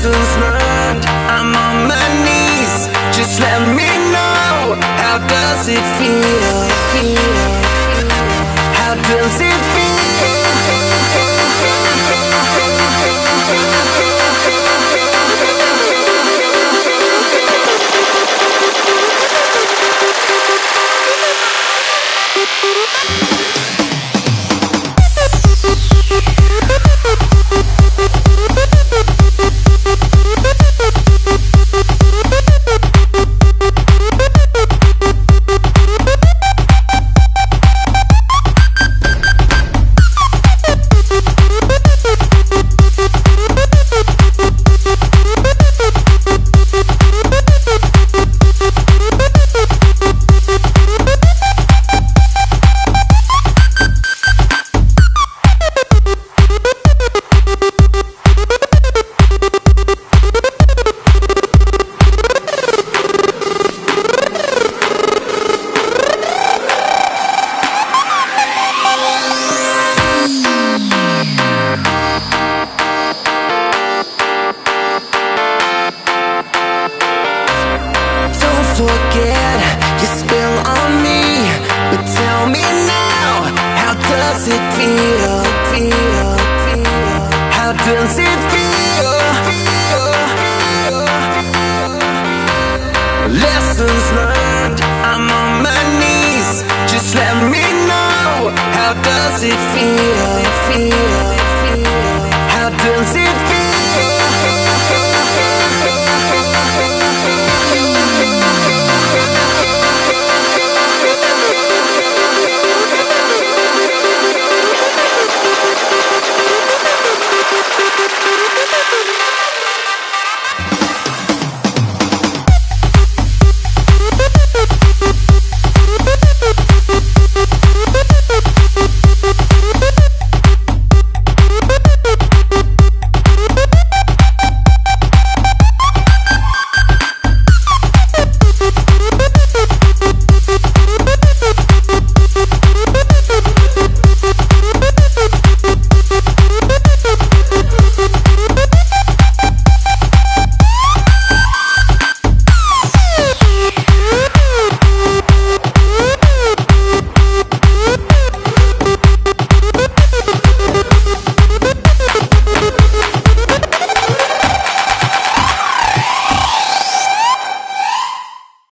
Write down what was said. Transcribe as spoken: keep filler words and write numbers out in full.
person's mind. I'm on my knees, just let me know. How does it feel? feel? How does it forget you spill on me, but tell me now, how does it feel? Feel, feel. How does it feel? Feel? Lessons learned, I'm on my knees, just let me know, how does it feel? Feel.